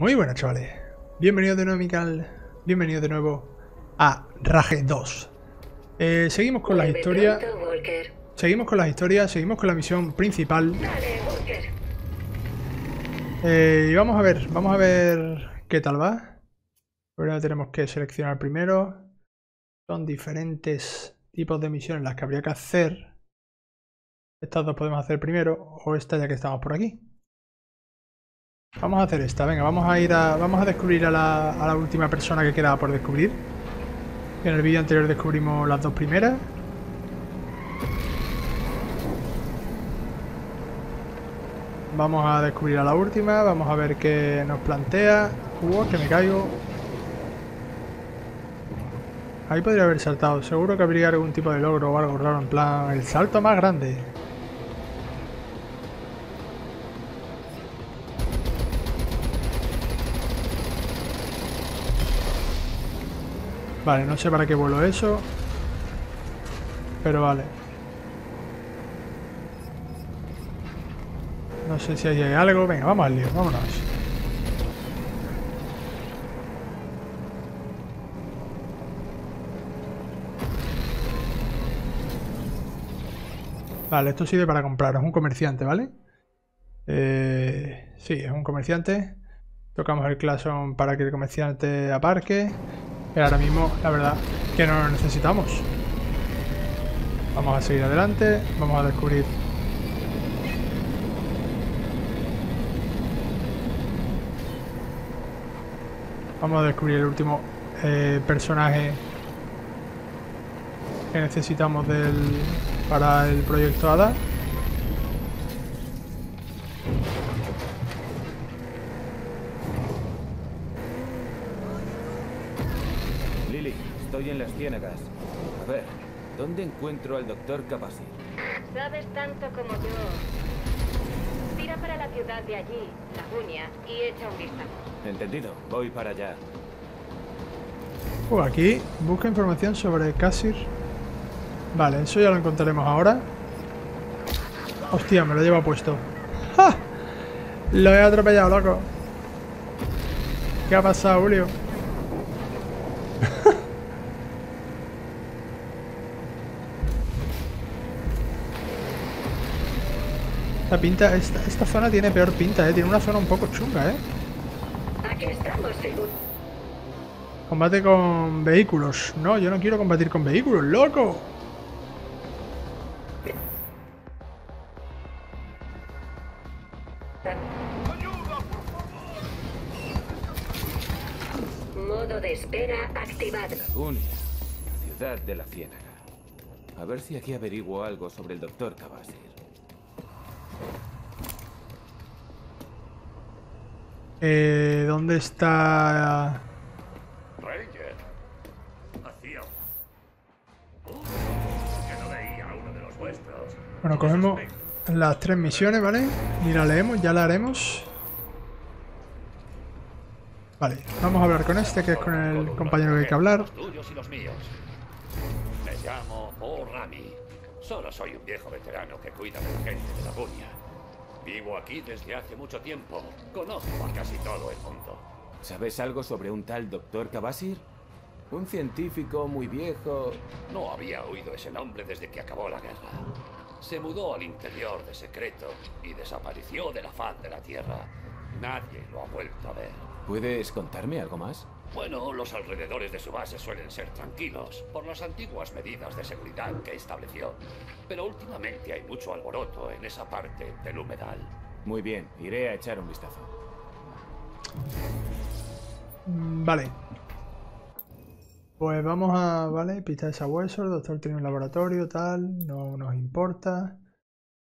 Muy buenas, chavales. Bienvenidos de nuevo, Mical. Bienvenidos de nuevo a Rage 2. Seguimos con la historia. Seguimos con las historias, seguimos con la misión principal. Y vamos a ver qué tal va. Ahora tenemos que seleccionar primero. Son diferentes tipos de misiones las que habría que hacer. Estas dos podemos hacer primero, o esta ya que estamos por aquí. Vamos a hacer esta, venga, vamos a descubrir a la última persona que queda por descubrir. En el vídeo anterior descubrimos las dos primeras. Vamos a descubrir a la última, vamos a ver qué nos plantea. Que me caigo. Ahí podría haber saltado, seguro que habría algún tipo de logro o algo raro, en plan, el salto más grande. Vale, no sé para qué vuelo eso, pero vale. No sé si hay algo. Venga, vamos al lío, vámonos. Vale, esto sirve para comprar. Es un comerciante, ¿vale? Sí, es un comerciante. Tocamos el claxon para que el comerciante aparque. Pero ahora mismo, la verdad, que no lo necesitamos. Vamos a seguir adelante. Vamos a descubrir... Vamos a descubrir el último personaje que necesitamos para el proyecto ADA. Lily, estoy en las ciénagas. A ver, ¿dónde encuentro al doctor Capasí? Sabes tanto como yo. Tira para la ciudad de allí, Lagunia, y echa un vistazo. Entendido, voy para allá. Aquí busca información sobre Casir. Vale, eso ya lo encontraremos ahora. Hostia, me lo lleva puesto. ¡Ja! Lo he atropellado, loco. ¿Qué ha pasado, Julio? Esta zona tiene peor pinta, tiene una zona un poco chunga, Combate con vehículos. No, yo no quiero combatir con vehículos, loco. ¡Ayuda, por favor! Modo de espera activado. Lagunia, ciudad de la Ciénaga. A ver si aquí averiguo algo sobre el doctor Kabasir. ¿Dónde está...? Ranger. Vacío. Que no veía uno de los vuestros. Bueno, cogemos las tres misiones, ¿vale? Ni la leemos, ya la haremos. Vale, vamos a hablar con este, que es con el compañero que hay que hablar. Los tuyos y los míos. Me llamo O'Rami. Solo soy un viejo veterano que cuida de la gente de la Lagunia. Vivo aquí desde hace mucho tiempo. Conozco a casi todo el mundo. ¿Sabes algo sobre un tal doctor Kabasir? Un científico muy viejo. No había oído ese nombre desde que acabó la guerra. Se mudó al interior de secreto y desapareció de la faz de la Tierra. Nadie lo ha vuelto a ver. ¿Puedes contarme algo más? Bueno, los alrededores de su base suelen ser tranquilos por las antiguas medidas de seguridad que estableció. Pero últimamente hay mucho alboroto en esa parte del humedal. Muy bien, iré a echar un vistazo. Vale. Pues vamos a... Vale, pista de sabueso, el doctor tiene un laboratorio, tal, no nos importa.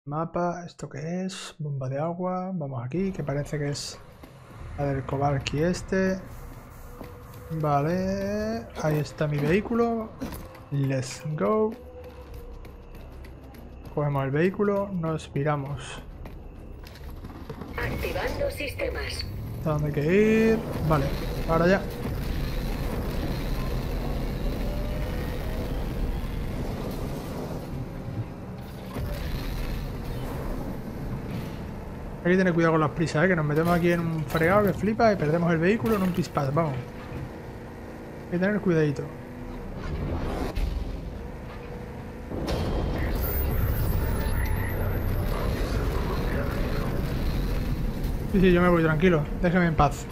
Mapa, ¿esto qué es? Bomba de agua, vamos aquí, que parece que es la del Kobalki este. Vale, ahí está mi vehículo. Let's go. Cogemos el vehículo, nos viramos. Activando sistemas. ¿A dónde hay que ir? Vale, ahora ya. Hay que tener cuidado con las prisas, que nos metemos aquí en un fregado que flipa y perdemos el vehículo en un pispás, vamos. Hay que tener cuidadito. Sí, yo me voy tranquilo. Déjeme en paz.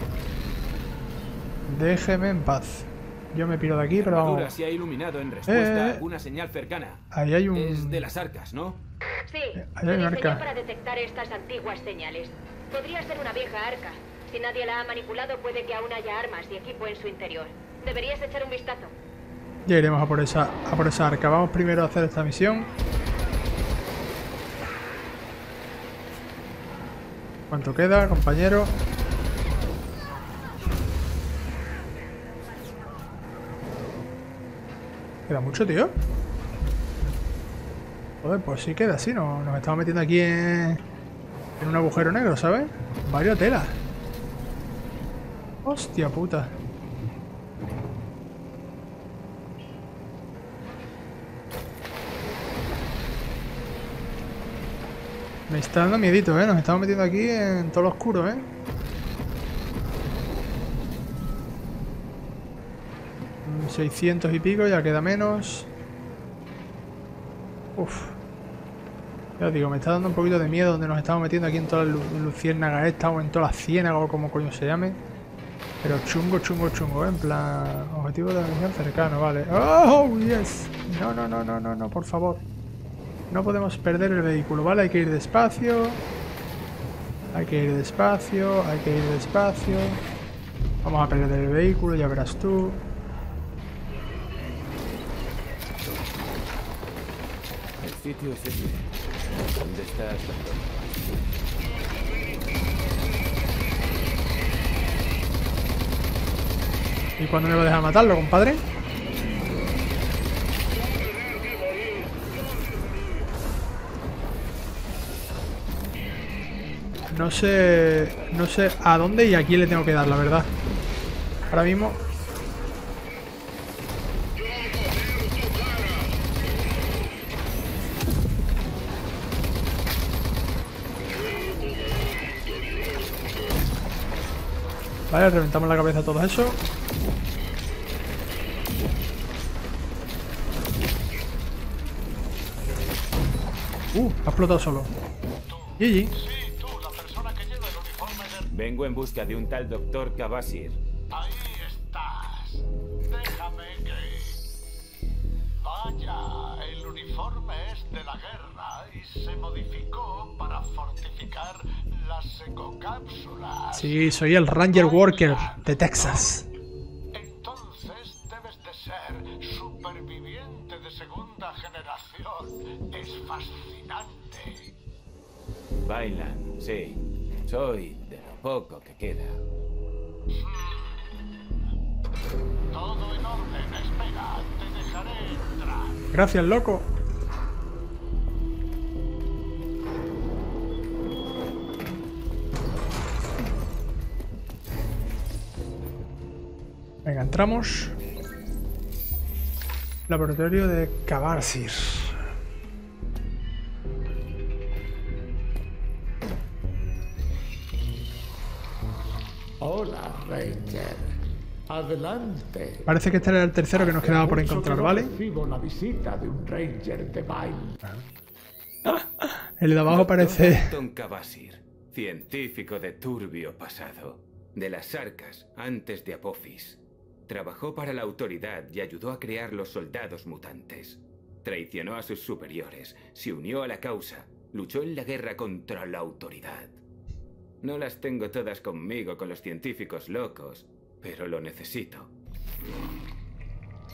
Déjeme en paz. Yo me piro de aquí, pero... Se ha iluminado en respuesta a alguna señal cercana. Ahí hay un... Es de las arcas, ¿no? Sí, ahí hay una arca. Para detectar estas antiguas señales. Podría ser una vieja arca. Si nadie la ha manipulado, puede que aún haya armas y equipo en su interior. Deberías echar un vistazo. Ya iremos a por esa arca. Vamos primero a hacer esta misión. ¿Cuánto queda, compañero? ¿Queda mucho, tío? Joder, pues sí queda, sí. Nos estamos metiendo aquí en un agujero negro, ¿sabes? Vario tela. Hostia puta. Me está dando miedito, nos estamos metiendo aquí en todo lo oscuro, Un 600 y pico, ya queda menos. Uf. Ya os digo, me está dando un poquito de miedo donde nos estamos metiendo aquí en todas las luciérnagas esta o en todas las ciénagas o como coño se llame. Pero chungo, chungo, chungo, En plan, objetivo de la misión cercano, vale. ¡Oh, yes! No, no, no, no, no, no, por favor. No podemos perder el vehículo, ¿vale? Hay que ir despacio. Hay que ir despacio, hay que ir despacio. Vamos a perder el vehículo, ya verás tú. El sitio es este. ¿Dónde está esta zona? ¿Y cuándo me va a dejar matarlo, compadre? No sé a dónde y a quién le tengo que dar, la verdad. Ahora mismo. Vale, reventamos la cabeza a todo eso. Ha explotado solo. GG. Vengo en busca de un tal doctor Kabasir. Ahí estás. Déjame que... Vaya, el uniforme es de la guerra y se modificó para fortificar las ecocápsulas. Sí, soy el Ranger Walker de Texas. Entonces debes de ser superviviente de segunda generación. Es fascinante. Bailan, sí. Soy... poco que queda. Todo en orden, espera, te dejaré entrar. Gracias, loco. Venga, entramos. Laboratorio de Cabasir. Hola, Ranger. Adelante. Parece que este era el tercero que nos quedaba por encontrar, ¿vale? Recibo la visita de un Ranger de Bail. El de abajo parece... Capitán Kabasir, científico de turbio pasado, de las arcas antes de Apophis. Trabajó para la autoridad y ayudó a crear los soldados mutantes. Traicionó a sus superiores, se unió a la causa, luchó en la guerra contra la autoridad. No las tengo todas conmigo con los científicos locos, pero lo necesito.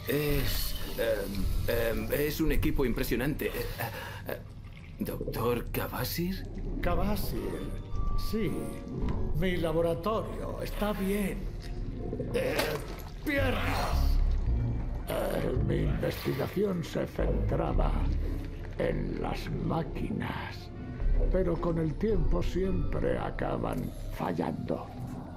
Es un equipo impresionante. ¿Doctor Kabasir? Kabasir, sí. Mi laboratorio está bien. ¡Piernas! Mi investigación se centraba en las máquinas. Pero con el tiempo siempre acaban fallando.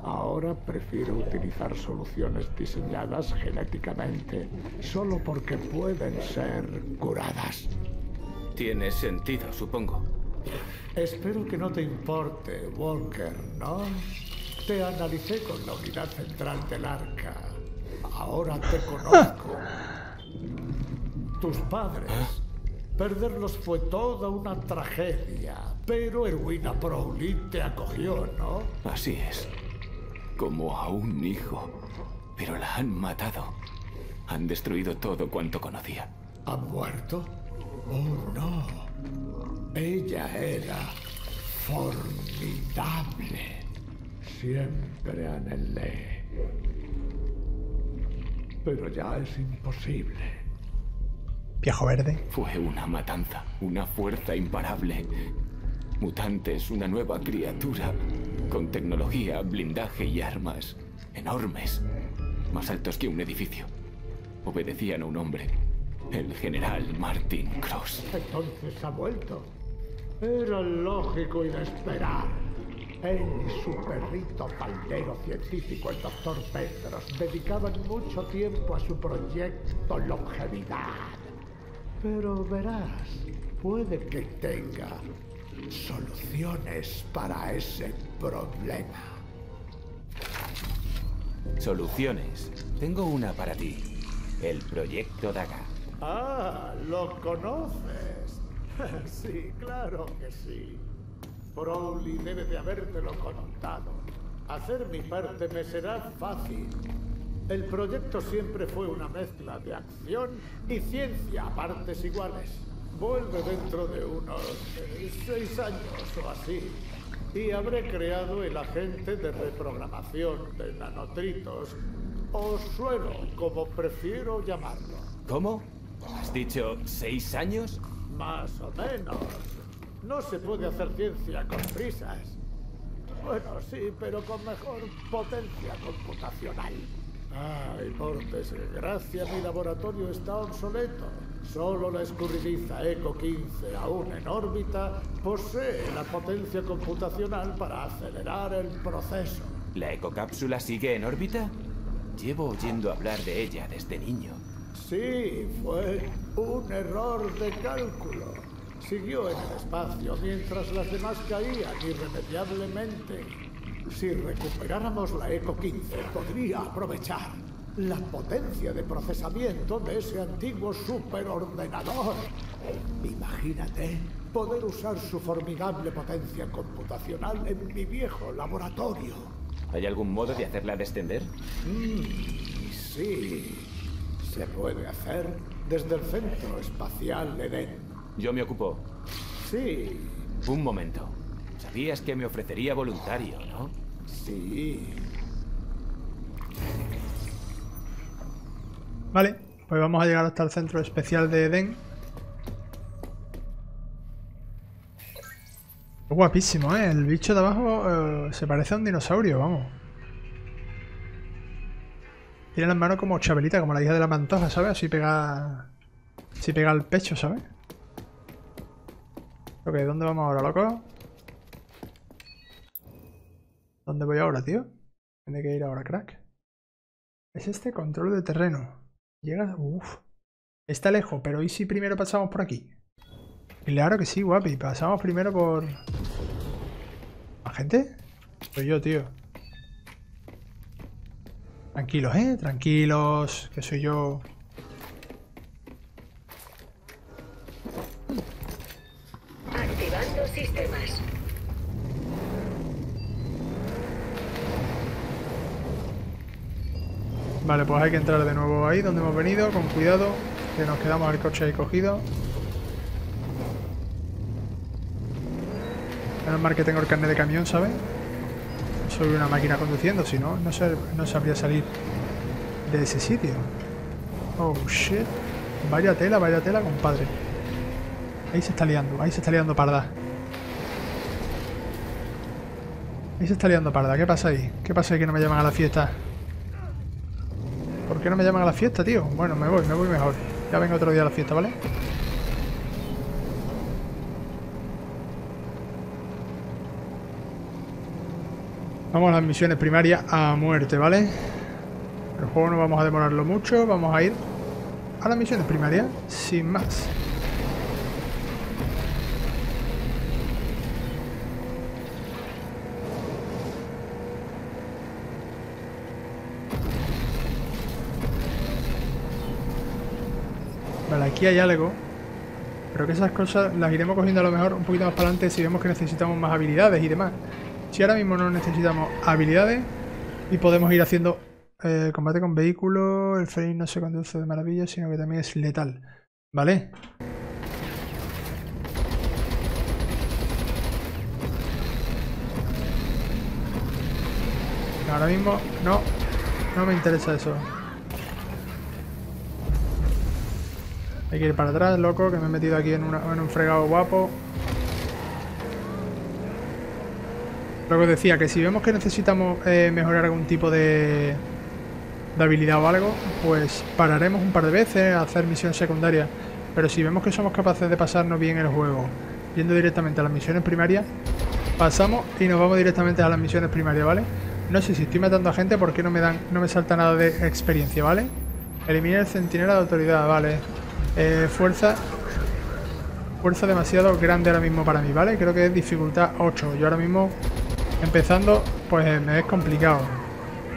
Ahora prefiero utilizar soluciones diseñadas genéticamente, solo porque pueden ser curadas. Tiene sentido, supongo. Espero que no te importe, Walker, ¿no? Te analicé con la unidad central del arca. Ahora te conozco. Tus padres. Perderlos fue toda una tragedia. Pero Erwina Proulit te acogió, ¿no? Así es. Como a un hijo. Pero la han matado. Han destruido todo cuanto conocía. ¿Ha muerto? Oh, no. Ella era formidable. Siempre anhelé. Pero ya es imposible. Viejo verde. Fue una matanza, una fuerza imparable. Mutantes, una nueva criatura. Con tecnología, blindaje y armas. Enormes. Más altos que un edificio. Obedecían a un hombre. El general Martin Cross. Entonces ha vuelto. Era lógico y de esperar. Él y su perrito paldero científico, el doctor Petros, dedicaban mucho tiempo a su proyecto longevidad. Pero verás, puede que tenga soluciones para ese problema. Soluciones. Tengo una para ti. El proyecto Daga. Ah, ¿lo conoces? Sí, claro que sí. Broly debe de habértelo contado. Hacer mi parte me será fácil. El proyecto siempre fue una mezcla de acción y ciencia a partes iguales. Vuelve dentro de unos 6 años o así. Y habré creado el agente de reprogramación de nanotritos, o suelo, como prefiero llamarlo. ¿Cómo? ¿Has dicho 6 años? Más o menos. No se puede hacer ciencia con prisas. Bueno, sí, pero con mejor potencia computacional. Ay, por desgracia, mi laboratorio está obsoleto. Solo la escurridiza ECO 15, aún en órbita, posee la potencia computacional para acelerar el proceso. ¿La ecocápsula sigue en órbita? Llevo oyendo hablar de ella desde niño. Sí, fue un error de cálculo. Siguió en el espacio mientras las demás caían irremediablemente. Si recuperáramos la ECO 15, podría aprovechar la potencia de procesamiento de ese antiguo superordenador. Imagínate poder usar su formidable potencia computacional en mi viejo laboratorio. ¿Hay algún modo de hacerla descender? Sí. Se puede hacer desde el Centro Espacial Edén. Yo me ocupo. Sí. Un momento. Sabías que me ofrecería voluntario, ¿no? Sí. Vale, pues vamos a llegar hasta el Centro Especial de Edén. Es guapísimo, ¿eh? El bicho de abajo se parece a un dinosaurio, vamos. Tiene las manos como Chabelita, como la hija de la Pantoja, ¿sabes? Así pega... Así pega al pecho, ¿sabes? Ok, ¿dónde vamos ahora, loco? ¿Dónde voy ahora, tío? Tiene que ir ahora, crack. Es este control de terreno. Llega... Uff. Está lejos, pero ¿y si primero pasamos por aquí? Claro que sí, guapi. Pasamos primero por... ¿Más gente? Soy yo, tío. Tranquilos, ¿eh? Tranquilos, que soy yo. Activando sistemas. Vale, pues hay que entrar de nuevo ahí donde hemos venido, con cuidado, que nos quedamos el coche ahí cogido. Menos mal que tengo el carnet de camión, ¿sabes? Soy una máquina conduciendo, si no, no sabría salir de ese sitio. Oh, shit. Vaya tela, compadre. Ahí se está liando parda. Ahí se está liando parda, ¿qué pasa ahí? ¿Qué pasa ahí que no me llaman a la fiesta? ¿Por qué no me llaman a la fiesta, tío? Bueno, me voy mejor. Ya vengo otro día a la fiesta, ¿vale? Vamos a las misiones primarias a muerte, ¿vale? El juego no vamos a demorarlo mucho, vamos a ir a las misiones primarias sin más. Vale, aquí hay algo. Pero que esas cosas las iremos cogiendo a lo mejor un poquito más para adelante si vemos que necesitamos más habilidades y demás. Si ahora mismo no necesitamos habilidades y podemos ir haciendo combate con vehículos, el Fénix no se conduce de maravilla, sino que también es letal. ¿Vale? Ahora mismo no, no me interesa eso. Hay que ir para atrás, loco, que me he metido aquí en un fregado guapo. Lo que decía, que si vemos que necesitamos mejorar algún tipo de habilidad o algo, pues pararemos un par de veces a hacer misiones secundarias. Pero si vemos que somos capaces de pasarnos bien el juego, yendo directamente a las misiones primarias, pasamos y nos vamos directamente a las misiones primarias, ¿vale? No sé si estoy matando a gente porque no me salta nada de experiencia, ¿vale? Eliminar el centinela de autoridad, vale. Fuerza demasiado grande ahora mismo para mí, ¿vale? Creo que es dificultad 8. Yo ahora mismo, empezando, pues me es complicado,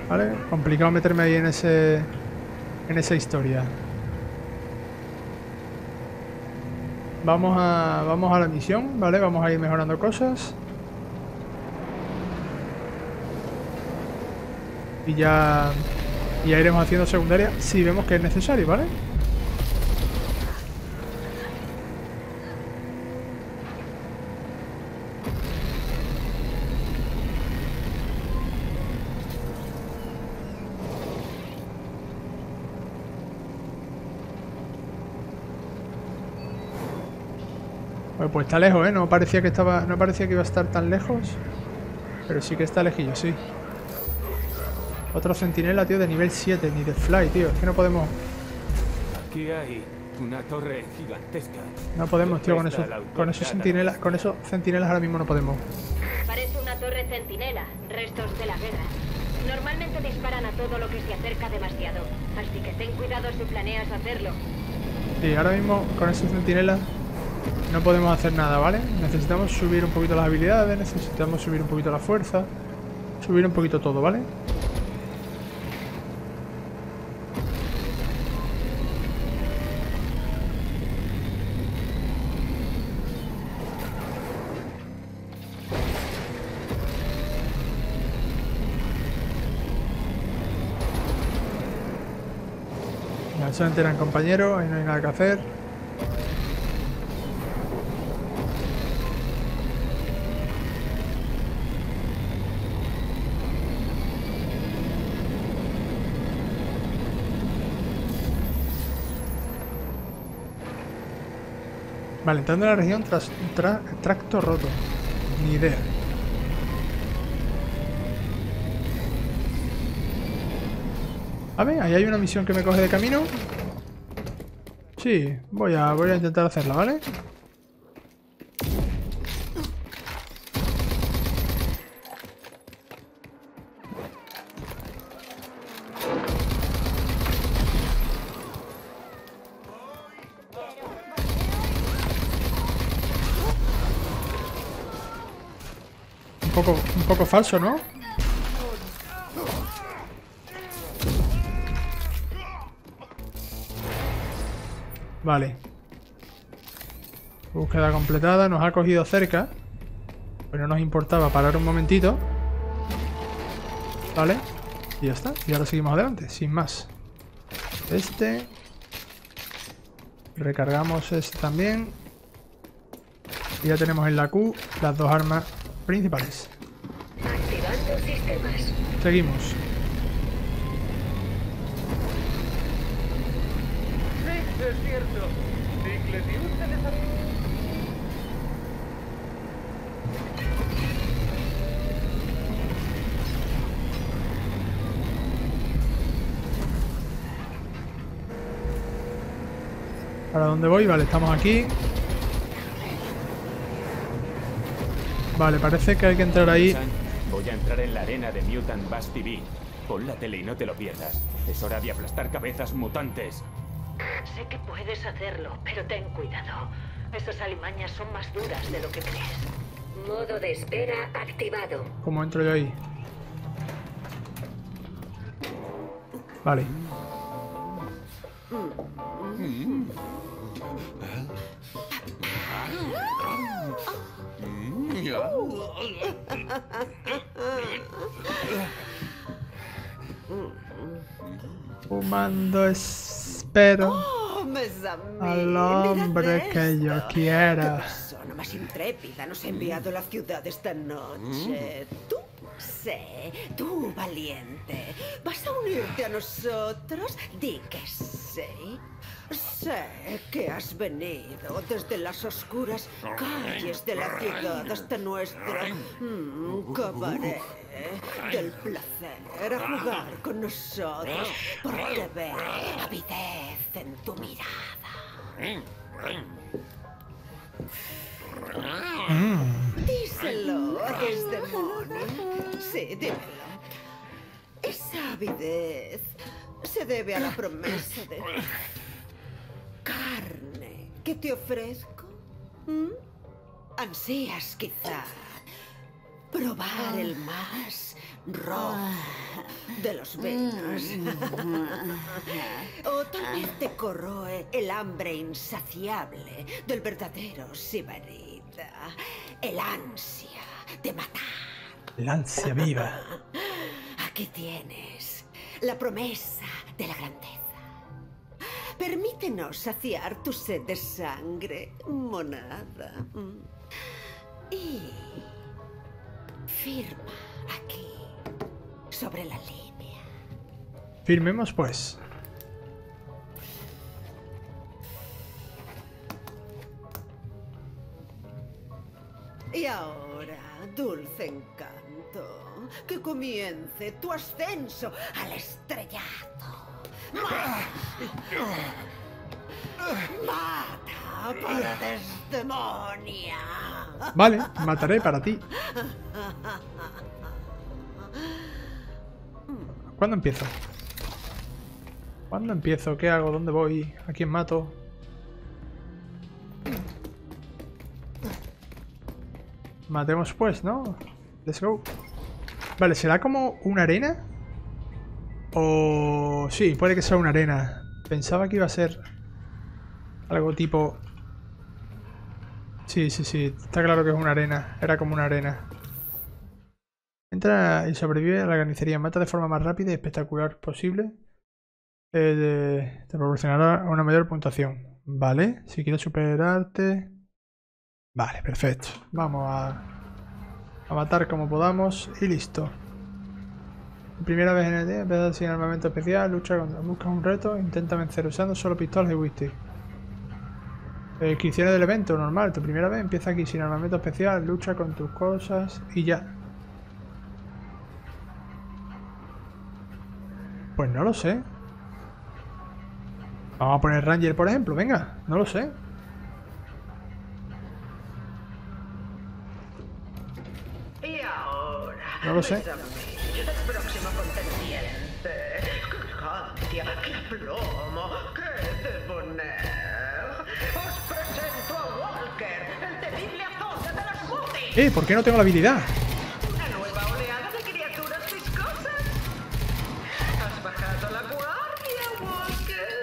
¿vale? Complicado meterme ahí en esa historia. Vamos a la misión, ¿vale? Vamos a ir mejorando cosas. Y ya iremos haciendo secundaria si vemos que es necesario, ¿vale? Pues está lejos, ¿eh? No parecía que iba a estar tan lejos. Pero sí que está lejillo, sí. Otro centinela, tío, de nivel 7, ni de fly, tío. Es que no podemos. Aquí hay una torre gigantesca. No podemos, tío, con esos centinelas ahora mismo no podemos. Parece una torre centinela, restos de la guerra. Normalmente disparan a todo lo que se acerca demasiado, así que ten cuidado si planeas hacerlo. Sí, ahora mismo con esos centinelas no podemos hacer nada, ¿vale? Necesitamos subir un poquito las habilidades, necesitamos subir un poquito la fuerza, subir un poquito todo, ¿vale? Ya se enteran, compañeros, ahí no hay nada que hacer. Vale, entrando en la región tracto roto. Ni idea. A ver, ahí hay una misión que me coge de camino. Sí, voy a intentar hacerla, ¿vale? Un poco falso, ¿no? Vale. Búsqueda completada. Nos ha cogido cerca, pero no nos importaba parar un momentito. Vale. Y ya está. Y ahora seguimos adelante, sin más. Recargamos este también. Y ya tenemos en la Q las dos armas principales. Activando sistemas. Seguimos. ¿Para dónde voy? Vale, estamos aquí. Vale, parece que hay que entrar ahí. Voy a entrar en la arena de Mutant Bash TV. Pon la tele y no te lo pierdas. Es hora de aplastar cabezas mutantes. Sé que puedes hacerlo, pero ten cuidado. Esas alimañas son más duras de lo que crees. Modo de espera activado. ¿Cómo entro yo ahí? Vale. Dios. Fumando espero al hombre que yo quiera. La persona más intrépida nos ha enviado a la ciudad esta noche. Tú, sé, tú valiente, ¿vas a unirte a nosotros? Di que sí. Sé que has venido desde las oscuras calles de la ciudad hasta nuestro cabaret del placer a jugar con nosotros, porque veo avidez en tu mirada. Díselo, es demonio. Sí, dímelo. Esa avidez se debe a la promesa de... carne que te ofrezco. Ansías quizá probar el más rojo de los venos. O tal vez te corroe el hambre insaciable del verdadero sibarita, el ansia de matar, el ansia viva. Aquí tienes la promesa de la grandeza. Permítenos saciar tu sed de sangre, monada. Y firma aquí, sobre la línea. Firmemos, pues. Y ahora, dulce encanto, que comience tu ascenso al estrellato. ¡Mata para desdemonia! Vale, mataré para ti. ¿Cuándo empiezo? ¿Cuándo empiezo? ¿Qué hago? ¿Dónde voy? ¿A quién mato? Matemos pues, ¿no? Let's go. Vale, ¿será como una arena? O... sí, puede que sea una arena. Pensaba que iba a ser algo tipo... Sí, está claro que es una arena. Era como una arena. Entra y sobrevive a la carnicería. Mata de forma más rápida y espectacular posible. Te proporcionará una mayor puntuación. Vale, si quieres superarte... Vale, perfecto. Vamos a matar como podamos y listo. Primera vez en el día, empezar sin armamento especial, lucha contra, busca un reto, intenta vencer usando solo pistolas y whistles. Descripciones del evento, normal, tu primera vez, empieza aquí sin armamento especial, lucha con tus cosas y ya. Pues no lo sé. Vamos a poner Ranger, por ejemplo, venga, no lo sé. No lo sé. Próximo contendiente. ¡Qué plomo! ¡Qué debonair! ¡Os presento a Walker, el temible azota de los Woody! ¿Por qué no tengo la habilidad? ¿Una nueva oleada de criaturas viscosas? ¿Has bajado la guardia, Walker?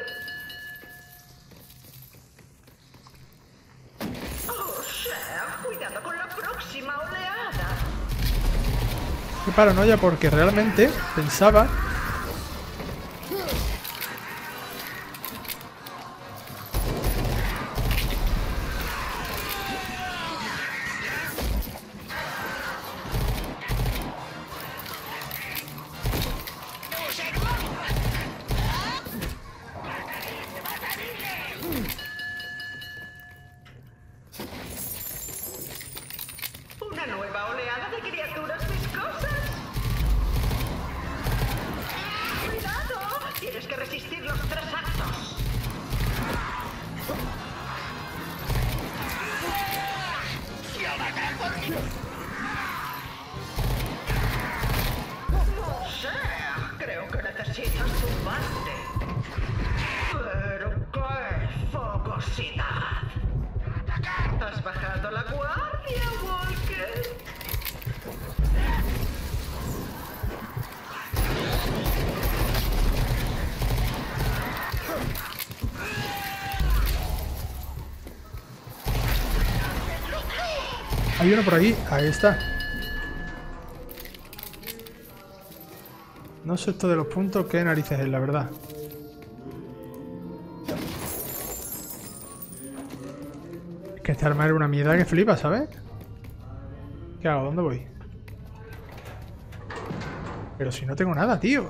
¡Oh, chef! ¡Cuidado con la próxima oleada! Qué paranoia, porque realmente pensaba una nueva oleada de criaturas viscosas. Hay uno por aquí. Ahí está. No sé esto de los puntos, qué narices es, la verdad. Es que este arma era una mierda que flipa, ¿sabes? ¿Qué hago? ¿Dónde voy? Pero si no tengo nada, tío.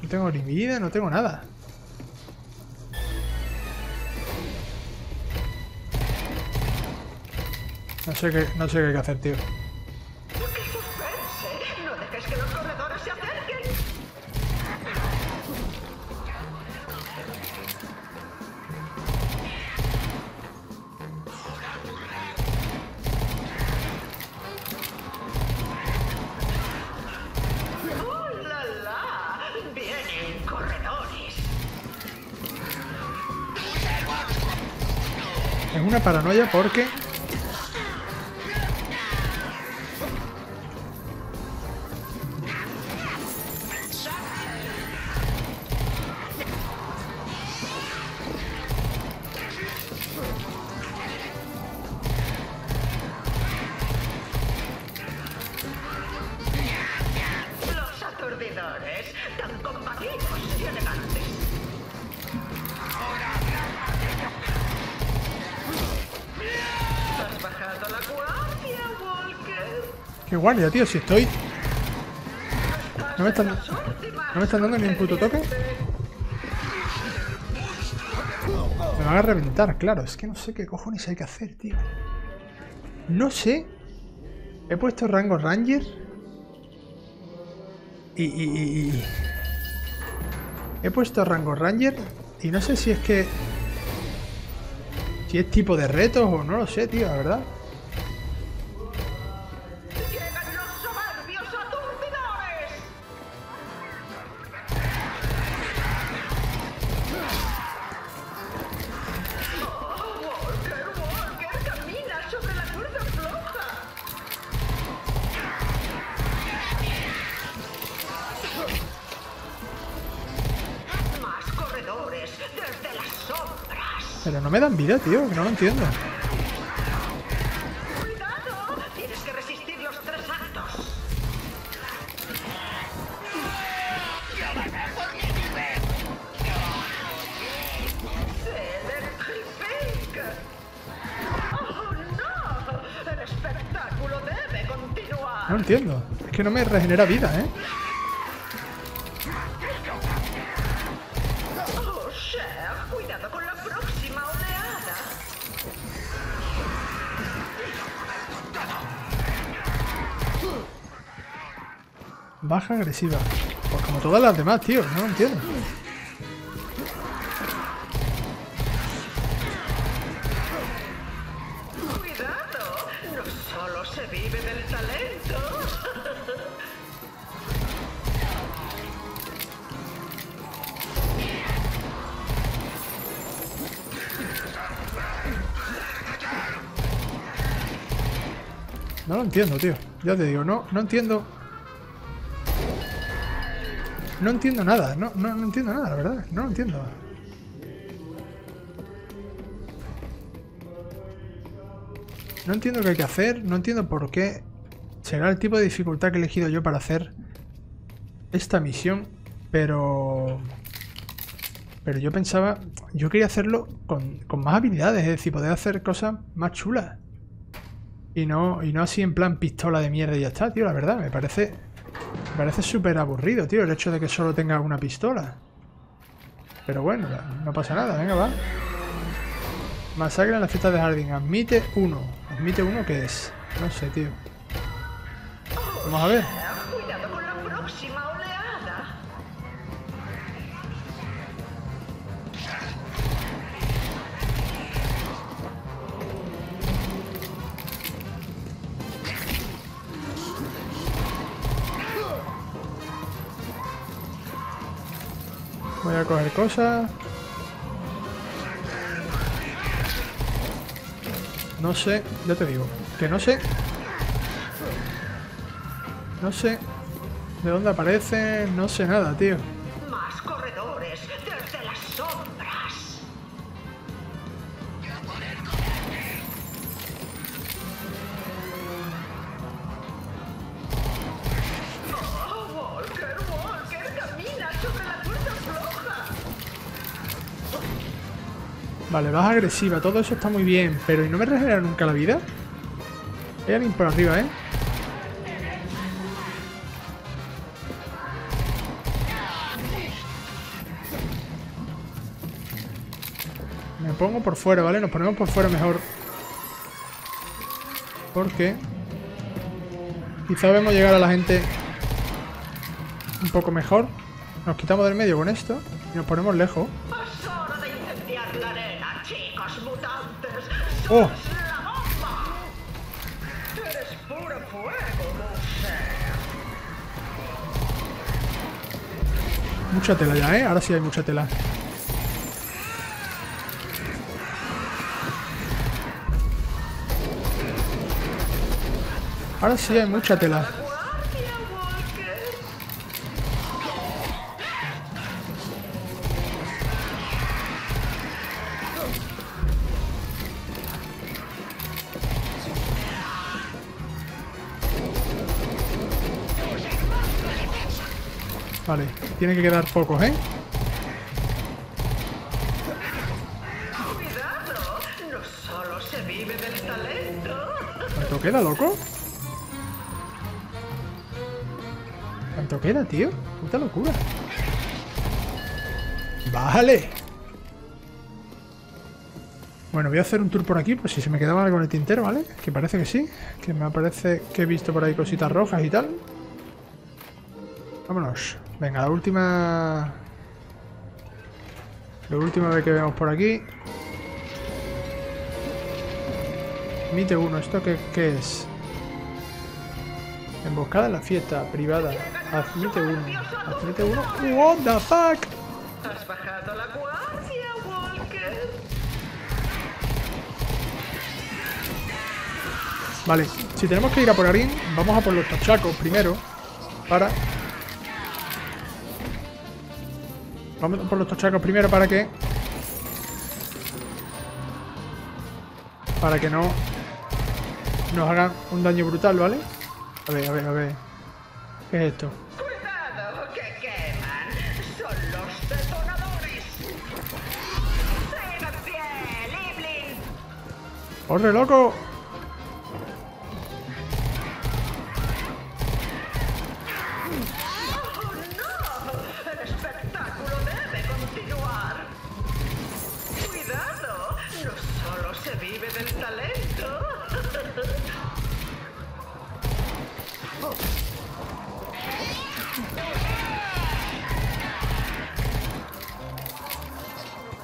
No tengo ni vida, no tengo nada. No sé qué hay que hacer, tío. Una paranoia porque los aturdidores tan combativos y elegantes. ¡Qué guardia, tío! Si estoy... No me están dando ni un puto toque. Me van a reventar, claro. Es que no sé qué cojones hay que hacer, tío. No sé. He puesto rango Ranger. He puesto rango Ranger. Y no sé si es que... si es tipo de retos o no lo sé, tío, la verdad. Pero no me dan vida, tío, que no lo entiendo. Cuidado, tienes que resistir los tres actos. Oh, no, el espectáculo debe continuar. No entiendo, es que no me regenera vida, ¿eh? Baja agresiva. Pues como todas las demás, tío. No lo entiendo. Cuidado. No solo se vive del talento. No lo entiendo, tío. Ya te digo, no entiendo. No entiendo nada, no entiendo nada, la verdad, no lo entiendo. No entiendo qué hay que hacer, no entiendo por qué. Será el tipo de dificultad que he elegido yo para hacer esta misión, pero yo pensaba, yo quería hacerlo con más habilidades, es decir, poder hacer cosas más chulas. Y no así en plan pistola de mierda y ya está, tío, la verdad, me parece súper aburrido, tío, el hecho de que solo tenga una pistola. Pero bueno, no pasa nada, venga, va. Masacre en la fiesta de jardín. Admite uno. ¿Admite uno qué es? No sé, tío. Vamos a ver. Cuidado con la próxima oleada. Voy a coger cosas. No sé, ya te digo, que no sé. No sé de dónde aparece, no sé nada, tío. Más corredores desde las sombras. Vale, baja agresiva, todo eso está muy bien. Pero ¿y no me regenera nunca la vida? Hay alguien por arriba, ¿eh? Me pongo por fuera, ¿vale? Nos ponemos por fuera mejor. Porque quizá vemos llegar a la gente un poco mejor. Nos quitamos del medio con esto y nos ponemos lejos. ¡Oh! Mucha tela ya, ¿eh? Ahora sí hay mucha tela. Ahora sí hay mucha tela. Vale, tiene que quedar pocos, ¿eh? Cuidado, no solo se vive del talento. ¿Cuánto queda, loco? ¿Cuánto queda, tío? Puta locura. Vale. Bueno, voy a hacer un tour por aquí, por si se me quedaba algo en el tintero, ¿vale? Que parece que sí. Que me parece que he visto por ahí cositas rojas y tal. Vámonos. Venga, la última vez que veamos por aquí. Mite 1, ¿esto qué es? Emboscada en la fiesta privada. Admite 1. Admite 1. What the fuck? ¿Has bajado la guardia, Walker? Vale, si tenemos que ir a por alguien, vamos a por los tachacos primero. Vamos por los tochacos primero para que no nos hagan un daño brutal, ¿vale? A ver, a ver, a ver. ¿Qué es esto? Cuidado que queman. Son los detonadores. ¡Corre, loco!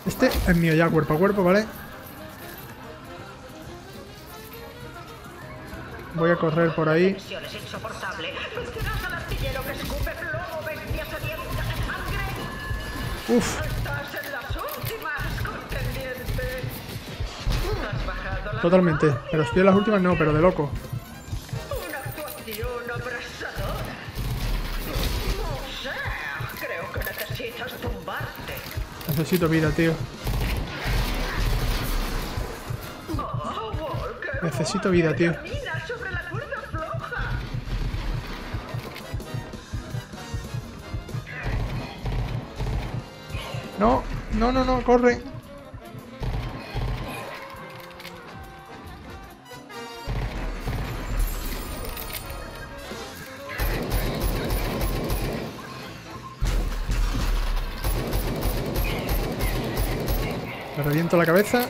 Este es mío ya, cuerpo a cuerpo, ¿vale? Voy a correr por ahí. Uf. Totalmente. Pero estoy en las últimas, no, pero de loco. Necesito vida, tío. Necesito vida, tío. No, no, no, no, corre. Le reviento la cabeza.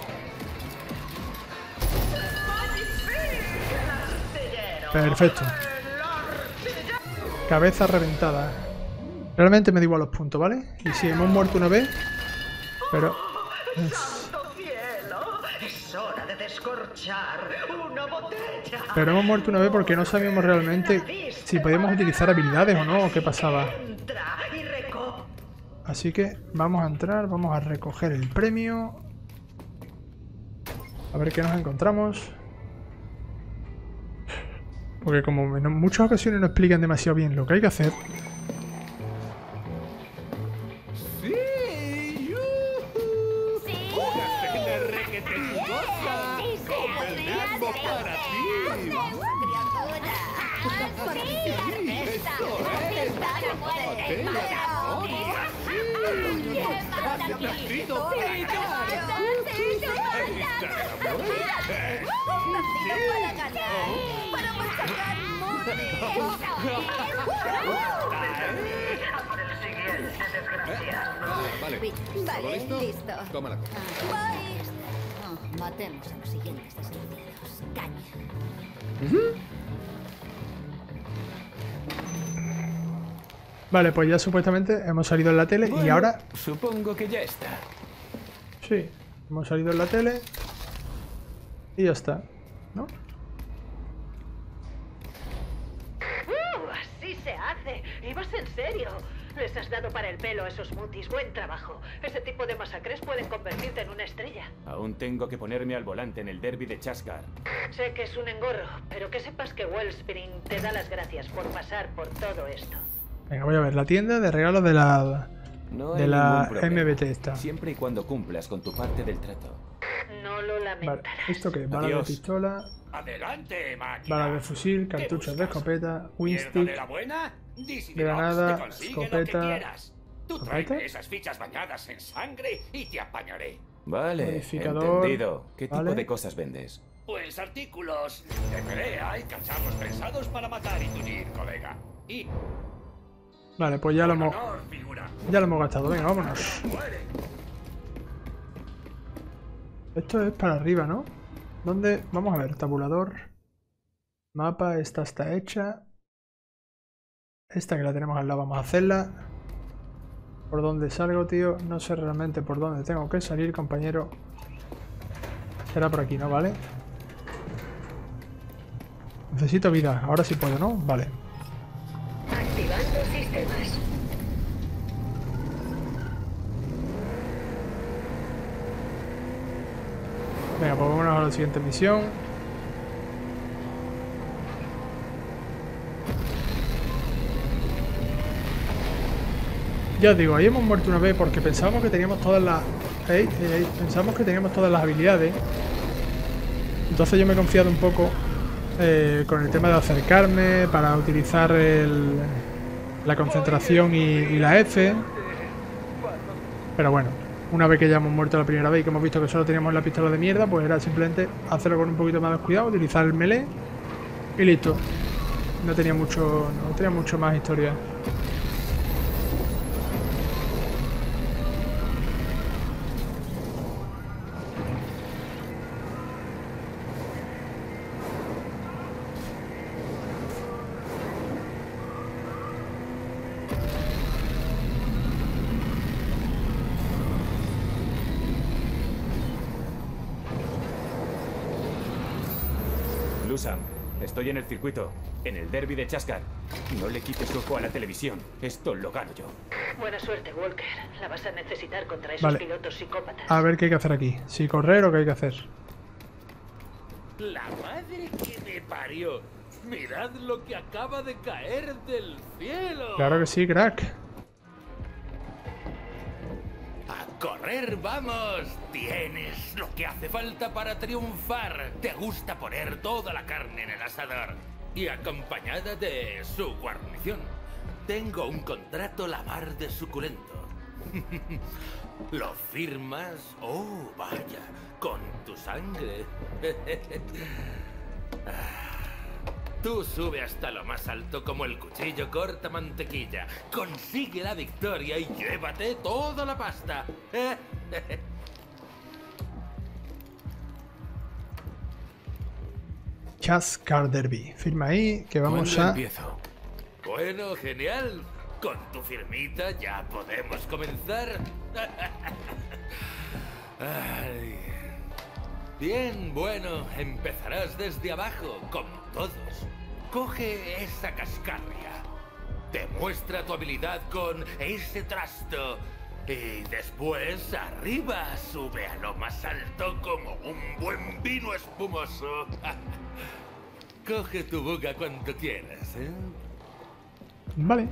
Perfecto. Cabeza reventada. Realmente me da igual los puntos, ¿vale? Y si hemos muerto una vez. Pero. Pero hemos muerto una vez porque no sabíamos realmente si podíamos utilizar habilidades o no, o qué pasaba. Así que vamos a entrar, vamos a recoger el premio. A ver qué nos encontramos. Porque como en muchas ocasiones no explican demasiado bien lo que hay que hacer. Vale, listo. Tómala. Matemos a los siguientes desnudos. Caña. Vale, pues ya supuestamente hemos salido en la tele, bueno, y ahora... Supongo que ya está. Sí, hemos salido en la tele y ya está, ¿no? Así se hace. ¿Ibas en serio? Les has dado para el pelo a esos mutis. Buen trabajo. Ese tipo de masacres pueden convertirte en una estrella. Aún tengo que ponerme al volante en el derbi de Chazcar. Sé que es un engorro, pero que sepas que Wellspring te da las gracias por pasar por todo esto. Venga, voy a ver la tienda de regalos de la... No de la MBT esta. Siempre y cuando cumplas con tu parte del trato. No lo lamentarás. Vale, ¿esto qué? Balas de pistola. Adelante, máquina. Balas de fusil, cartuchos de escopeta, winstick, granada, escopeta. Tú tráeme esas fichas bañadas en sangre y te apañaré. Vale, entendido. ¿Qué tipo de cosas vendes? Pues artículos de pelea y cacharros pensados para matar y tuñir, colega. Y... Vale, pues ya lo hemos gastado. Venga, vámonos. Esto es para arriba, ¿no? ¿Dónde? Vamos a ver, tabulador. Mapa, esta está hecha. Esta que la tenemos al lado, vamos a hacerla. ¿Por dónde salgo, tío? No sé realmente por dónde tengo que salir, compañero. Será por aquí, ¿no? Vale. Necesito vida, ahora sí puedo, ¿no? Vale. Activando sistemas. Venga, pues vámonos a la siguiente misión. Ya os digo, ahí hemos muerto una vez porque pensábamos que teníamos todas las... pensamos que teníamos todas las habilidades. Entonces yo me he confiado un poco... con el tema de acercarme para utilizar la concentración y la F. Pero bueno, una vez que ya hemos muerto la primera vez y que hemos visto que solo teníamos la pistola de mierda, pues era simplemente hacerlo con un poquito más de cuidado, utilizar el melee y listo. No tenía mucho más historia. Estoy en el circuito, en el derbi de Chazcar. No le quites ojo a la televisión. Esto lo gano yo. Buena suerte, Walker. La vas a necesitar contra esos pilotos psicópatas. A ver qué hay que hacer aquí. Si correr o qué hay que hacer. La madre que me parió. Mirad lo que acaba de caer del cielo. Claro que sí, crack. A correr, vamos. Tienes lo que hace falta para triunfar. Te gusta poner toda la carne en el asador y acompañada de su guarnición. Tengo un contrato la mar de suculento. ¿Lo firmas? Oh, vaya, con tu sangre. Tú sube hasta lo más alto como el cuchillo corta mantequilla. Consigue la victoria y llévate toda la pasta. Chazcar Derby. Firma ahí que vamos a... Empiezo. Bueno, genial. Con tu firmita ya podemos comenzar. Ay. Bien, bueno, empezarás desde abajo, como todos. Coge esa cascarria. Demuestra tu habilidad con ese trasto. Y después, arriba, sube a lo más alto como un buen vino espumoso. Coge tu boca cuando quieras, ¿eh? Vale.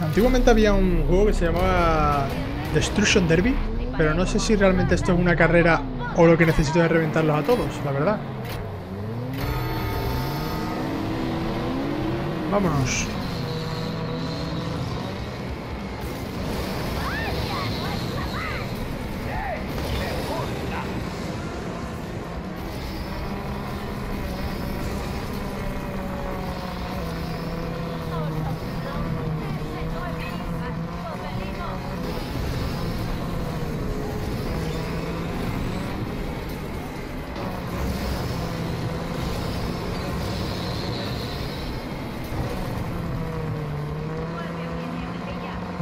Antiguamente había un juego que se llamaba Destruction Derby, pero no sé si realmente esto es una carrera o lo que necesito es reventarlos a todos, la verdad. Vámonos.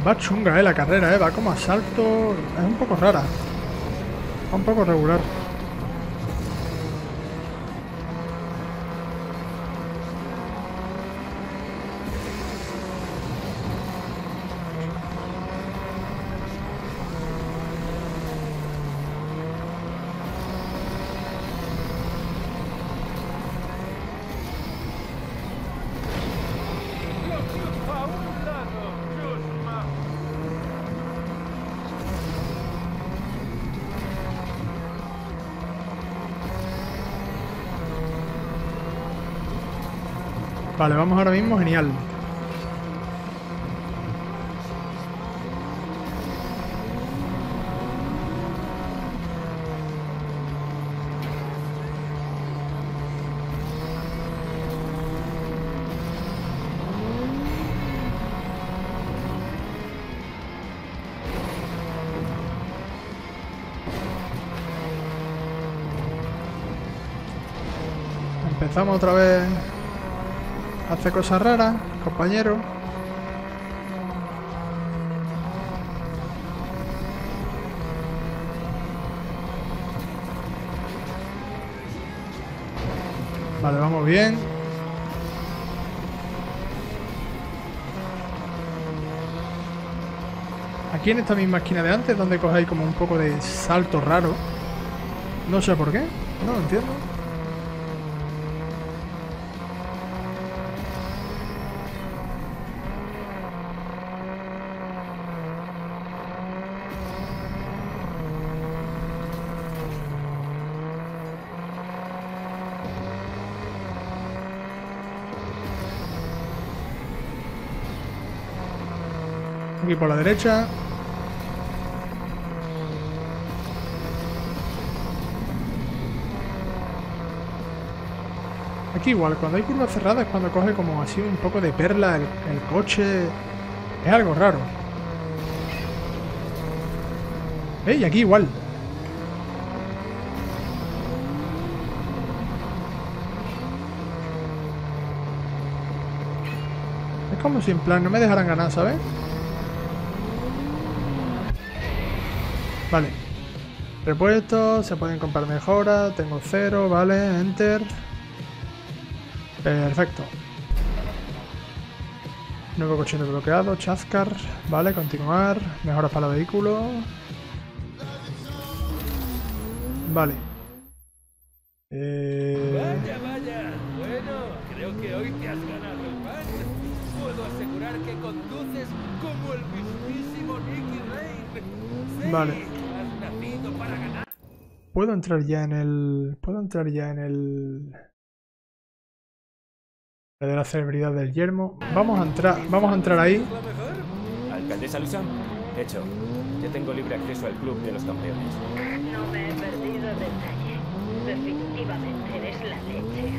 Va chunga, la carrera, va como a salto. Es un poco rara. Va un poco regular. Vale, vamos ahora mismo, genial. Empezamos otra vez. Hace cosas raras, compañero. Vale, vamos bien. Aquí en esta misma esquina de antes, donde cogéis como un poco de salto raro. No sé por qué, no lo entiendo. Aquí por la derecha. Aquí igual, cuando hay curvas cerradas, cuando coge como así un poco de perla el coche. Es algo raro. ¡Ey! Aquí igual. Es como si en plan no me dejaran ganar, ¿sabes? Vale, repuestos, se pueden comprar mejoras, tengo 0, vale, enter. Perfecto. Nuevo coche desbloqueado, Chazcar, vale, continuar, mejoras para el vehículo. Vale. Vaya, vaya, bueno, creo que hoy te has ganado el pan. Puedo asegurar que conduces como el mismísimo Nicky Rain. Sí. Vale. ¿Puedo entrar ya en el... de la celebridad del yermo? Vamos a entrar ahí. Alcaldesa Loosum, hecho. Ya tengo libre acceso al club de los campeones. No me he perdido detalle. Definitivamente eres la leche.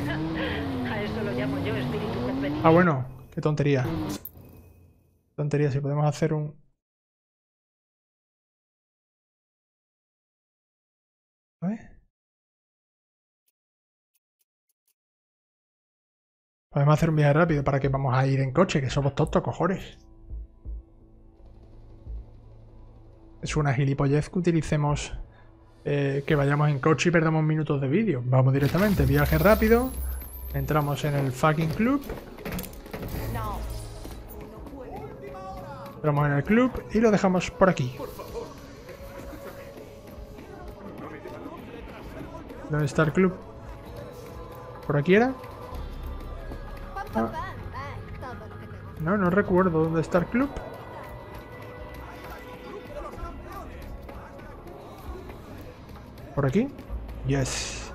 A eso lo llamo yo espíritu competitivo. Ah, bueno. Qué tontería. Tontería, si podemos hacer un... Podemos hacer un viaje rápido. ¿Para que vamos a ir en coche? Que somos tontos, cojones. Es una gilipollez que utilicemos que vayamos en coche y perdamos minutos de vídeo. Vamos directamente, viaje rápido. Entramos en el fucking club. Entramos en el club y lo dejamos por aquí. ¿Dónde está el club? ¿Por aquí era? Ah. No, no recuerdo dónde está el club. ¿Por aquí? Yes.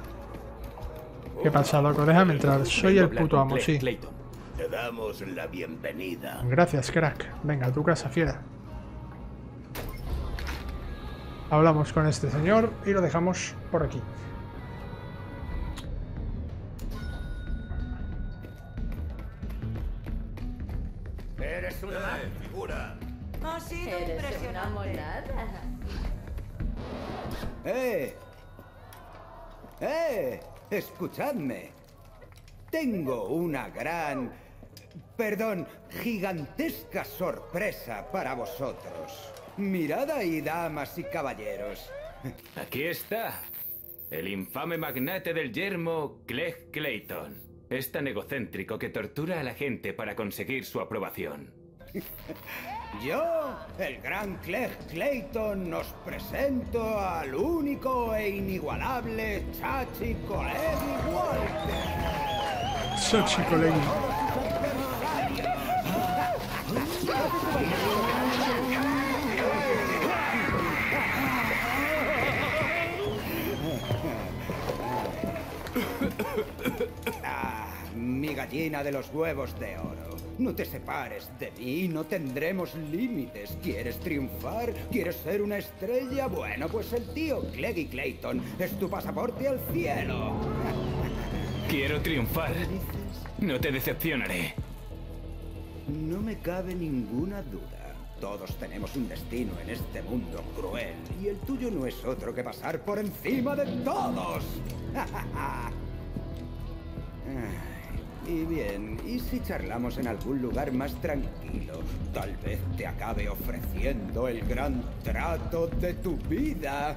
¿Qué pasa, loco? Déjame entrar. Soy el puto amo, sí. Te damos la bienvenida. Gracias, crack. Venga, a tu casa, fiera. Hablamos con este señor y lo dejamos por aquí. Eres una figura. Ha sido impresionante. Escuchadme. Tengo una gran Perdón, gigantesca sorpresa para vosotros. Mirad ahí, damas y caballeros. Aquí está, el infame magnate del yermo, Clegg Clayton. Es tan egocéntrico que tortura a la gente para conseguir su aprobación. Yo, el gran Clegg Clayton, os presento al único e inigualable Chachi Colegi Walker. Chachi Colegi. Ah, mi gallina de los huevos de oro. No te separes de mí, no tendremos límites. ¿Quieres triunfar? ¿Quieres ser una estrella? Bueno, pues el tío Clegg Clayton es tu pasaporte al cielo. Quiero triunfar. No te decepcionaré. No me cabe ninguna duda. Todos tenemos un destino en este mundo cruel. Y el tuyo no es otro que pasar por encima de todos. Y bien, ¿y si charlamos en algún lugar más tranquilo? Tal vez te acabe ofreciendo el gran trato de tu vida.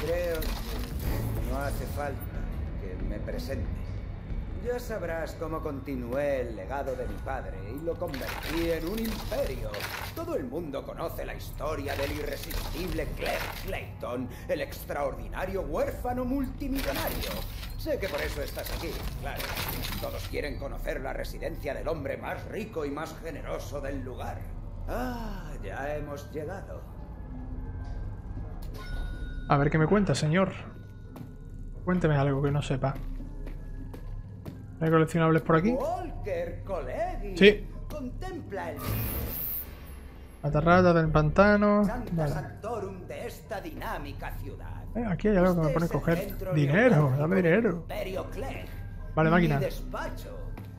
Creo que no hace falta que me presente. Ya sabrás cómo continué el legado de mi padre y lo convertí en un imperio. Todo el mundo conoce la historia del irresistible Clegg Clayton, el extraordinario huérfano multimillonario. Sé que por eso estás aquí, claro. Todos quieren conocer la residencia del hombre más rico y más generoso del lugar. Ah, ya hemos llegado. A ver qué me cuenta, señor. Cuénteme algo que no sepa. ¿Hay coleccionables por aquí? Walker, Colegi. Sí. Contempla el... Atarrata del pantano. Vale. De esta dinámica ciudad. Aquí hay algo que me pone a coger. Dinero, dame dinero. Vale, máquina.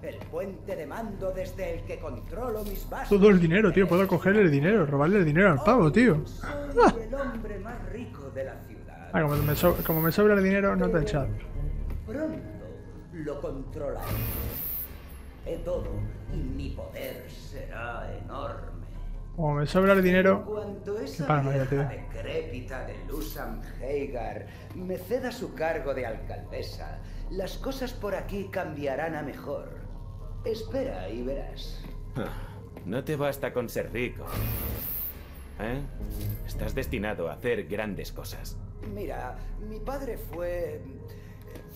El puente de mando desde el que controlo mis bases. Todo el dinero, tío. Puedo cogerle el dinero, robarle el dinero al pavo, tío. Soy el hombre más rico de la ciudad. Ah, como me sobra el dinero, no te he echado. Lo controlaré de todo y mi poder será enorme. Como me sobra el dinero, cuando esa vieja decrépita de Loosum Hagar me ceda su cargo de alcaldesa, las cosas por aquí cambiarán a mejor. Espera y verás. No te basta con ser rico, ¿eh? Estás destinado a hacer grandes cosas. Mira, mi padre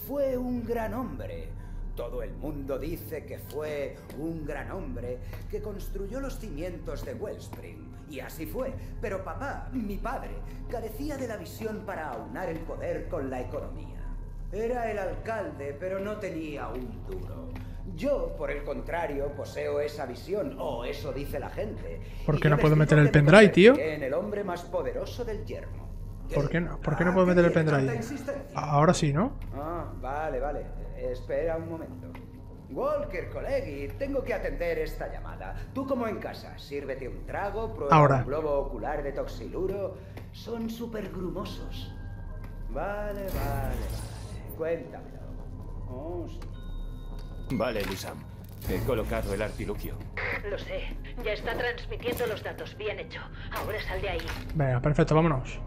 fue un gran hombre. Todo el mundo dice que fue un gran hombre que construyó los cimientos de Wellspring. Y así fue. Pero papá, mi padre, carecía de la visión para aunar el poder con la economía. Era el alcalde, pero no tenía un duro. Yo, por el contrario, poseo esa visión, o eso dice la gente. ¿Por qué no puedo meter el pendrive, tío? En el hombre más poderoso del yermo. ¿Por qué no puedo meter el pendrive? Ahora sí, ¿no? Ah, vale, vale. Espera un momento. Walker, Colegi, tengo que atender esta llamada. Tú como en casa, sírvete un trago, prueba ahora. Un globo ocular de toxiluro. Son súper grumosos. Vale, vale, vale. Cuéntamelo. Oh, sí. Vale, Loosum. He colocado el artilugio. Lo sé. Ya está transmitiendo los datos. Bien hecho. Ahora sal de ahí. Venga, perfecto. Vámonos.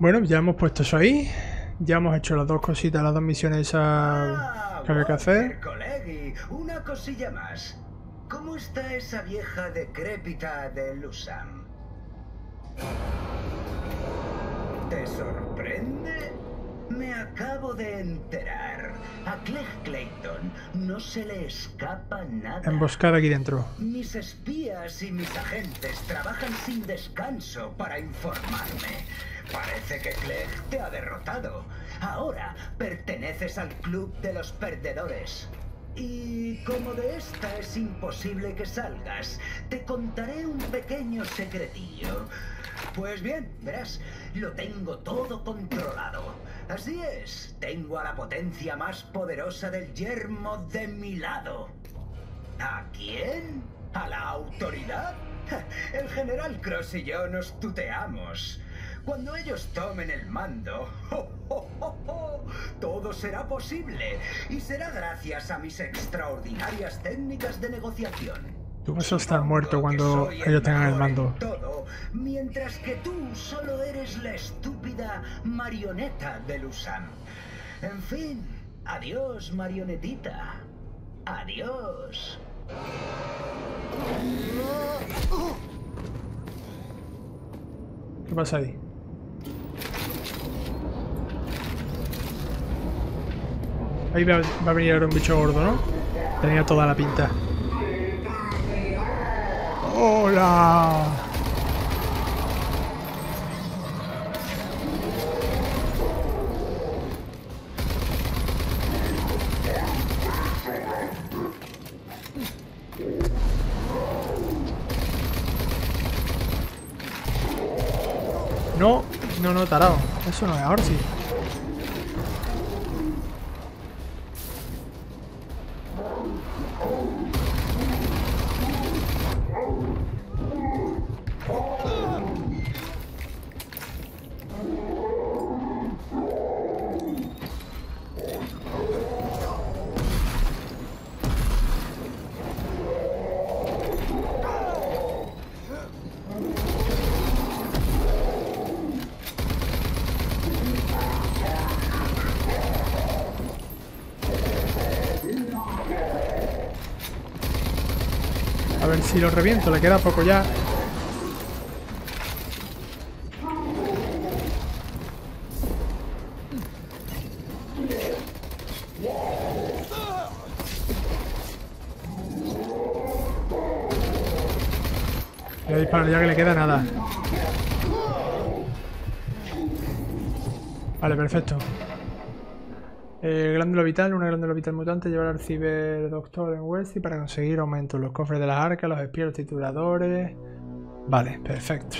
Bueno, ya hemos puesto eso ahí. Ya hemos hecho las dos cositas, las dos misiones esas que había que hacer. Colegi, una cosilla más. ¿Cómo está esa vieja decrépita de Loosum? ¿Te sorprende? Me acabo de enterar. A Clegg Clayton no se le escapa nada. Emboscada aquí dentro. Mis espías y mis agentes trabajan sin descanso para informarme. Parece que Clegg te ha derrotado. Ahora perteneces al club de los perdedores. Y como de esta es imposible que salgas, te contaré un pequeño secretillo. Pues bien, verás, lo tengo todo controlado. Así es, tengo a la potencia más poderosa del yermo de mi lado. ¿A quién? ¿A la autoridad? El general Cross y yo nos tuteamos. Cuando ellos tomen el mando, todo será posible. Y será gracias a mis extraordinarias técnicas de negociación. Tú vas a estar muerto cuando ellos tengan el mando. Todo, mientras que tú solo eres la estúpida marioneta de Loosum. En fin, adiós, marionetita. Adiós. ¿Qué pasa ahí? Ahí va a venir ahora un bicho gordo, ¿no? Tenía toda la pinta. ¡Hola! No, no, no, tarado. Eso no es, ahora sí. Si lo reviento, le queda poco ya. Voy a disparar ya que le queda nada. Vale, perfecto. Glándula vital, una glándula vital mutante, llevar al ciberdoctor en Wellspring para conseguir aumentos, los cofres de las arcas, los espías, los tituladores. Vale, perfecto.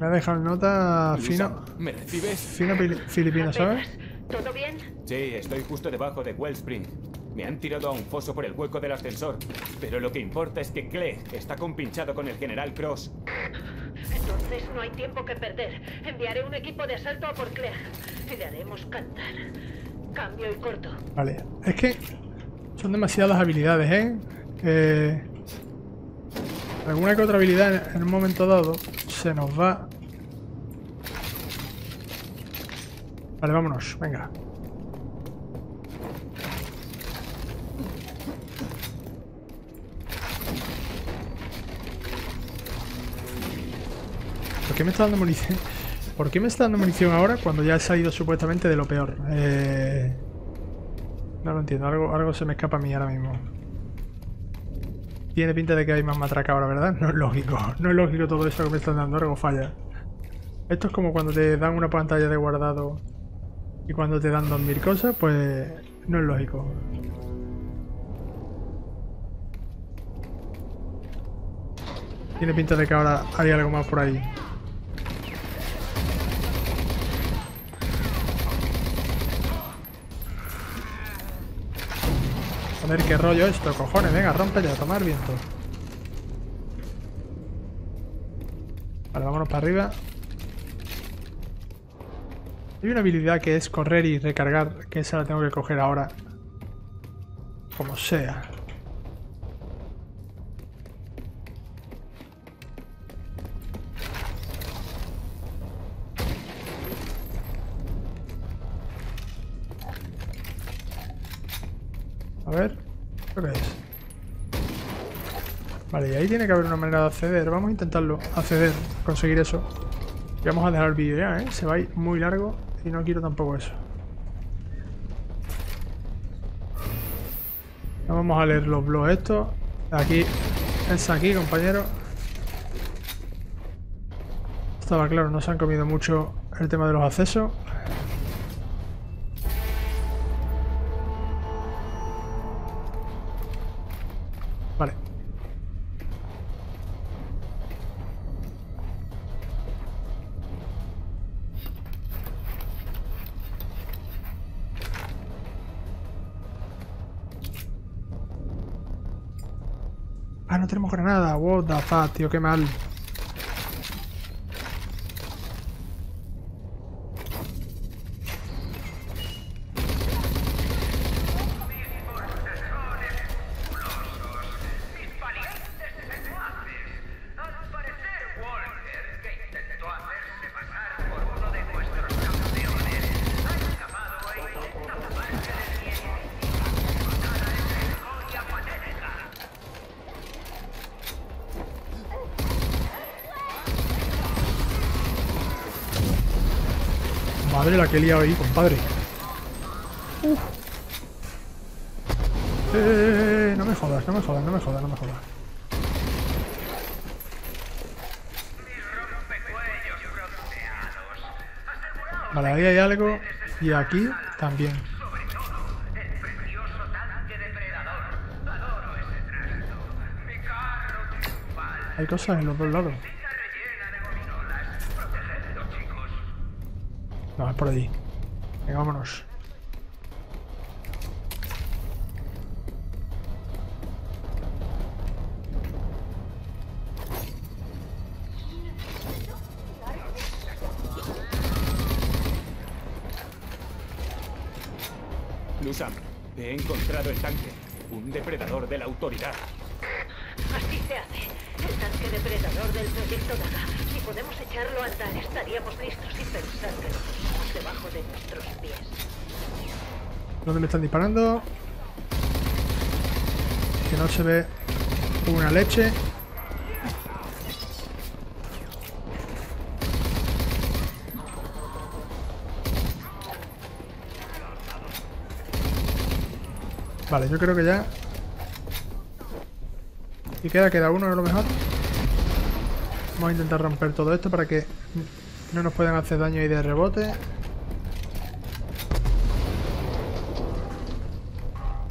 Me ha dejado nota fino. ¿Me recibes? Fino filipino, ¿sabes? ¿Todo bien? Sí, estoy justo debajo de Wellspring. Me han tirado a un foso por el hueco del ascensor, pero lo que importa es que Clegg está compinchado con el general Cross. Entonces no hay tiempo que perder. Enviaré un equipo de asalto a por Clegg y le haremos cantar. Cambio y corto. Vale, es que son demasiadas habilidades, ¿eh? Alguna que otra habilidad en un momento dado se nos va. Vale, vámonos, venga. ¿Por qué me está dando munición? ¿Por qué me está dando munición ahora cuando ya he salido supuestamente de lo peor? No lo entiendo, algo se me escapa a mí ahora mismo. Tiene pinta de que hay más matraca ahora, ¿verdad? No es lógico, no es lógico todo eso que me están dando, algo falla. Esto es como cuando te dan una pantalla de guardado y cuando te dan 2000 cosas, pues no es lógico. Tiene pinta de que ahora hay algo más por ahí. Joder, qué rollo esto, cojones, venga, rómpele, a tomar viento. Vale, vámonos para arriba. Hay una habilidad que es correr y recargar, que esa la tengo que coger ahora. Como sea. A ver, ¿qué es? Vale, y ahí tiene que haber una manera de acceder. Vamos a intentarlo, acceder, conseguir eso. Y vamos a dejar el vídeo ya, ¿eh? Se va a ir muy largo y no quiero tampoco eso. Vamos a leer los blogs estos. Aquí, es aquí, compañero. Estaba claro, no se han comido mucho el tema de los accesos. Ah, no tenemos granada. What the fuck, tío, qué mal. Madre la que he liado ahí, compadre. Uf. No me jodas, no me jodas. Vale, ahí hay algo. Y aquí también. Hay cosas en los dos lados. No, es por allí. Venga, vámonos. Loosum, he encontrado el tanque. Un depredador de la autoridad. Así se hace. El tanque depredador del proyecto Daga. Si podemos echarlo a andar, estaríamos listos sin pensármelo. Debajo de nuestros pies. ¿Dónde me están disparando? Que no se ve una leche. Vale, yo creo que ya. Y queda uno a lo mejor. Vamos a intentar romper todo esto para que no nos puedan hacer daño ahí de rebote.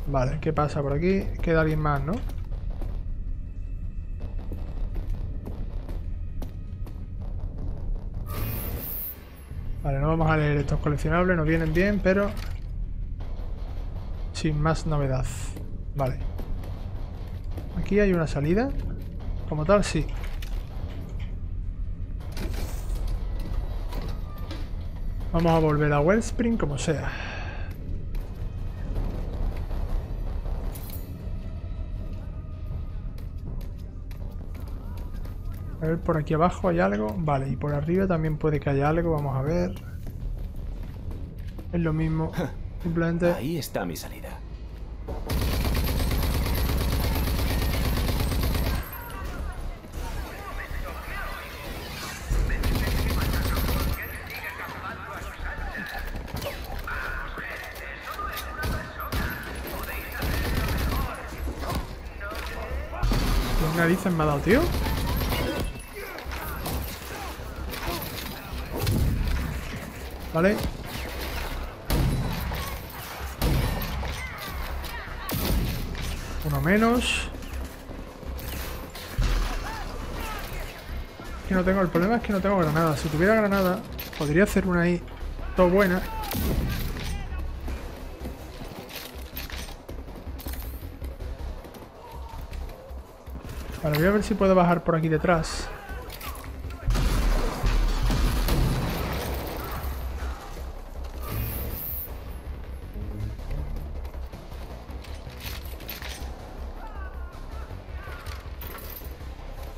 Vale, ¿qué pasa por aquí? Queda alguien más, ¿no? Vale, no vamos a leer estos coleccionables, nos vienen bien, pero sin más novedad. Vale. Aquí hay una salida. Como tal, sí. Vamos a volver a Wellspring como sea. A ver, por aquí abajo hay algo. Vale, y por arriba también puede que haya algo. Vamos a ver. Es lo mismo. Simplemente... Ahí está mi salida. ¿Qué narices me ha dado, tío? Vale. Uno menos. Es que no tengo... El problema es que no tengo granada. Si tuviera granada, podría hacer una ahí. Todo buena. Vale, voy a ver si puedo bajar por aquí detrás.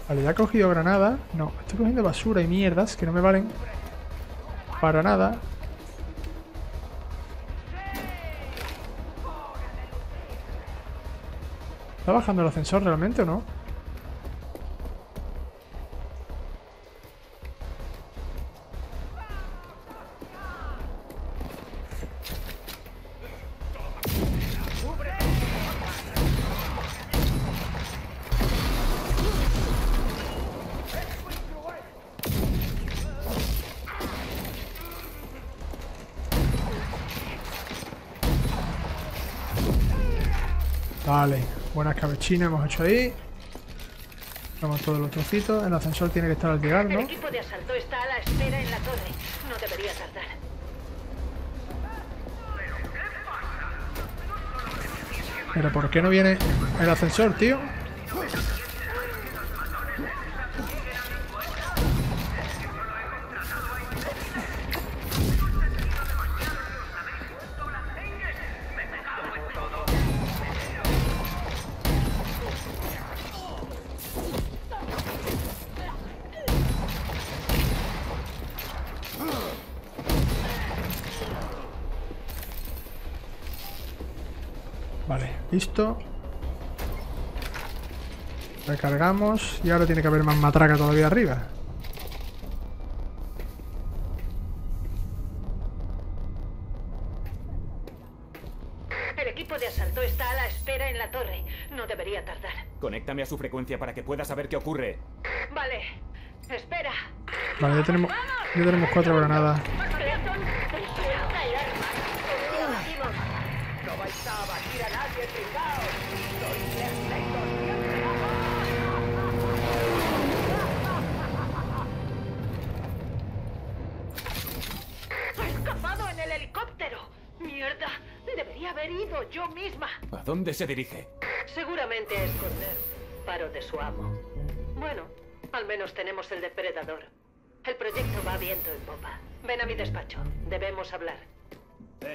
Vale, ya he cogido granada. No, estoy cogiendo basura y mierdas que no me valen para nada. ¿Está bajando el ascensor realmente o no? Vale, buena escabechina hemos hecho ahí. Vamos todos los trocitos. El ascensor tiene que estar al llegar, ¿no? El equipo de asalto está a la espera en la torre. No debería tardar. Pero ¿por qué no viene el ascensor, tío? Listo. Recargamos. Y ahora tiene que haber más matraca todavía arriba. El equipo de asalto está a la espera en la torre. No debería tardar. Conéctame a su frecuencia para que pueda saber qué ocurre. Vale. Espera. Vale, ya tenemos 4 granadas. Yo misma. ¿A dónde se dirige? Seguramente a esconder. Paro de su amo. Bueno, al menos tenemos el depredador. El proyecto va viento en popa. Ven a mi despacho. Debemos hablar.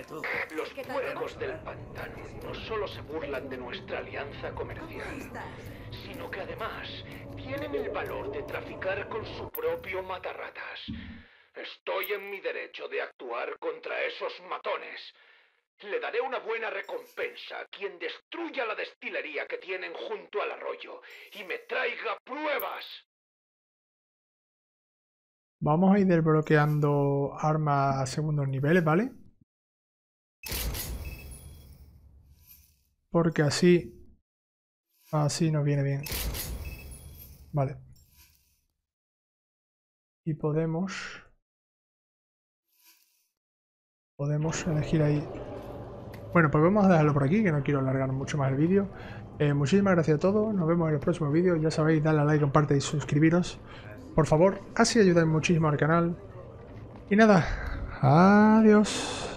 Tú. Los cuervos del pantano no solo se burlan de nuestra alianza comercial, sino que además tienen el valor de traficar con su propio matarratas. Estoy en mi derecho de actuar contra esos matones. Le daré una buena recompensa a quien destruya la destilería que tienen junto al arroyo y me traiga pruebas. Vamos a ir desbloqueando armas a segundos niveles, ¿vale? Porque así nos viene bien. Vale. Y podemos elegir ahí. Bueno, pues vamos a dejarlo por aquí, que no quiero alargar mucho más el vídeo. Muchísimas gracias a todos, nos vemos en el próximo vídeo. Ya sabéis, dadle a like, comparte y suscribiros. Por favor, así ayudáis muchísimo al canal. Y nada, adiós.